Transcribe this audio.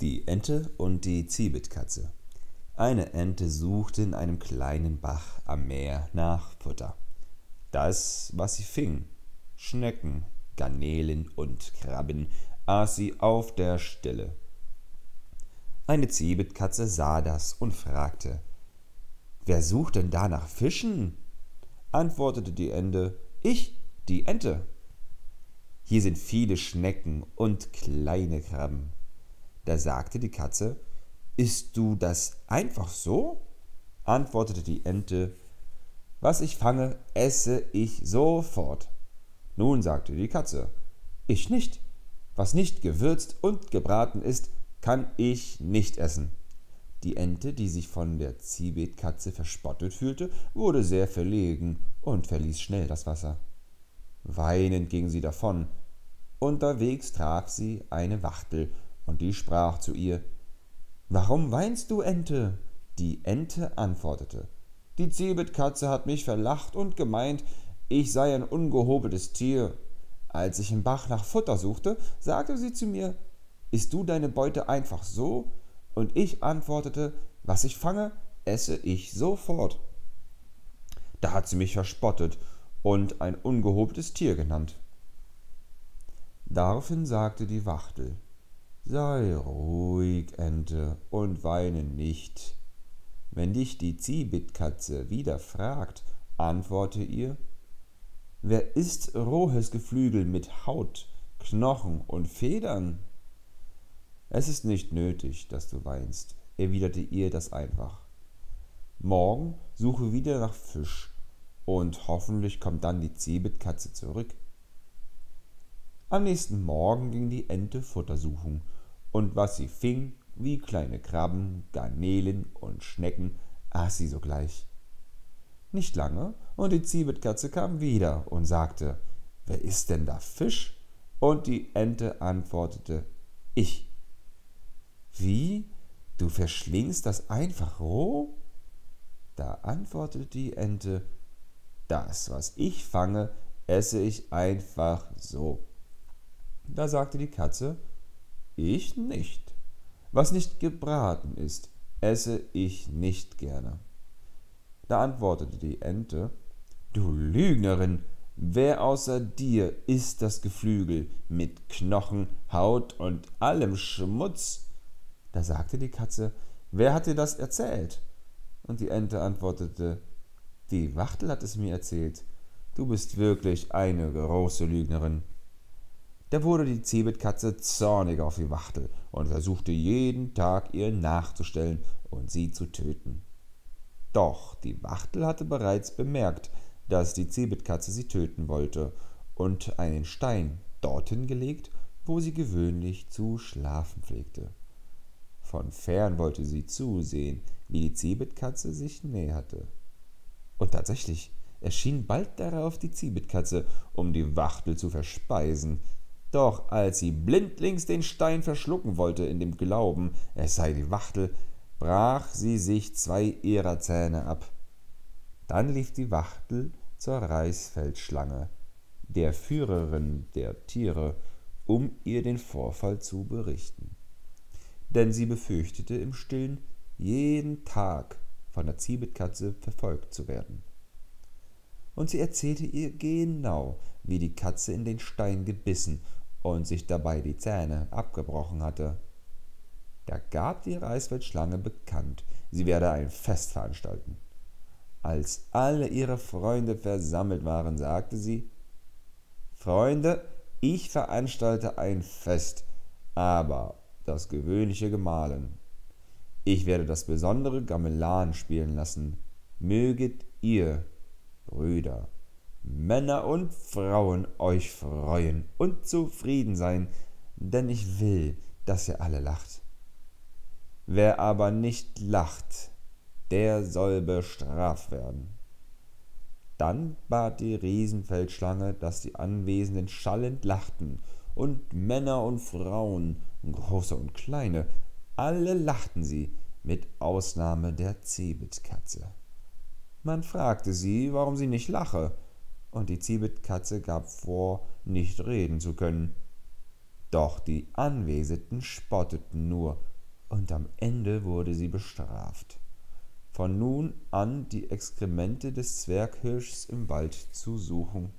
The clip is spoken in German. Die Ente und die Zibetkatze. Eine Ente suchte in einem kleinen Bach am Meer nach Futter. Das, was sie fing, Schnecken, Garnelen und Krabben, aß sie auf der Stelle. Eine Zibetkatze sah das und fragte: »Wer sucht denn da nach Fischen?« Antwortete die Ente: »Ich, die Ente. Hier sind viele Schnecken und kleine Krabben.« Da sagte die Katze: »Isst du das einfach so?« Antwortete die Ente: »Was ich fange, esse ich sofort.« Nun sagte die Katze: »Ich nicht. Was nicht gewürzt und gebraten ist, kann ich nicht essen.« Die Ente, die sich von der Zibetkatze verspottet fühlte, wurde sehr verlegen und verließ schnell das Wasser. Weinend ging sie davon. Unterwegs traf sie eine Wachtel, und die sprach zu ihr: »Warum weinst du, Ente?« Die Ente antwortete: »Die Zibetkatze hat mich verlacht und gemeint, ich sei ein ungehobeltes Tier. Als ich im Bach nach Futter suchte, sagte sie zu mir: »Isst du deine Beute einfach so?« Und ich antwortete: »Was ich fange, esse ich sofort.« Da hat sie mich verspottet und ein ungehobeltes Tier genannt. Daraufhin sagte die Wachtel: »Sei ruhig, Ente, und weine nicht. Wenn dich die Zibetkatze wieder fragt, antworte ihr: Wer isst rohes Geflügel mit Haut, Knochen und Federn?« »Es ist nicht nötig, dass du weinst«, erwiderte ihr das einfach. »Morgen suche wieder nach Fisch, und hoffentlich kommt dann die Zibetkatze zurück.« Am nächsten Morgen ging die Ente Futter suchen, und was sie fing, wie kleine Krabben, Garnelen und Schnecken, aß sie sogleich. Nicht lange, und die Zibetkatze kam wieder und sagte: »Wer isst denn da Fisch?« Und die Ente antwortete: »Ich.« »Wie? Du verschlingst das einfach roh?« Da antwortete die Ente: »Das, was ich fange, esse ich einfach so.« Da sagte die Katze: »Ich nicht. Was nicht gebraten ist, esse ich nicht gerne.« Da antwortete die Ente: »Du Lügnerin, wer außer dir isst das Geflügel mit Knochen, Haut und allem Schmutz?« Da sagte die Katze: »Wer hat dir das erzählt?« Und die Ente antwortete: »Die Wachtel hat es mir erzählt. Du bist wirklich eine große Lügnerin.« Da wurde die Zibetkatze zornig auf die Wachtel und versuchte jeden Tag, ihr nachzustellen und sie zu töten. Doch die Wachtel hatte bereits bemerkt, dass die Zibetkatze sie töten wollte, und einen Stein dorthin gelegt, wo sie gewöhnlich zu schlafen pflegte. Von fern wollte sie zusehen, wie die Zibetkatze sich näherte. Und tatsächlich erschien bald darauf die Zibetkatze, um die Wachtel zu verspeisen. Doch als sie blindlings den Stein verschlucken wollte, in dem Glauben, es sei die Wachtel, brach sie sich zwei ihrer Zähne ab. Dann lief die Wachtel zur Reisfeldschlange, der Führerin der Tiere, um ihr den Vorfall zu berichten. Denn sie befürchtete im Stillen, jeden Tag von der Zibetkatze verfolgt zu werden. Und sie erzählte ihr genau, wie die Katze in den Stein gebissen und sich dabei die Zähne abgebrochen hatte. Da gab die Reisfeldschlange bekannt, sie werde ein Fest veranstalten. Als alle ihre Freunde versammelt waren, sagte sie: »Freunde, ich veranstalte ein Fest, aber das gewöhnliche Gemahlen. Ich werde das besondere Gamelan spielen lassen. Möget ihr, Brüder, Männer und Frauen, euch freuen und zufrieden sein, denn ich will, dass ihr alle lacht. Wer aber nicht lacht, der soll bestraft werden.« Dann bat die Riesenfeldschlange, dass die Anwesenden schallend lachten, und Männer und Frauen, große und kleine, alle lachten sie, mit Ausnahme der Zibetkatze. Man fragte sie, warum sie nicht lache, und die Zibetkatze gab vor, nicht reden zu können. Doch die Anwesenden spotteten nur und am Ende wurde sie bestraft. Von nun an die Exkremente des Zwerghirschs im Wald zu suchen.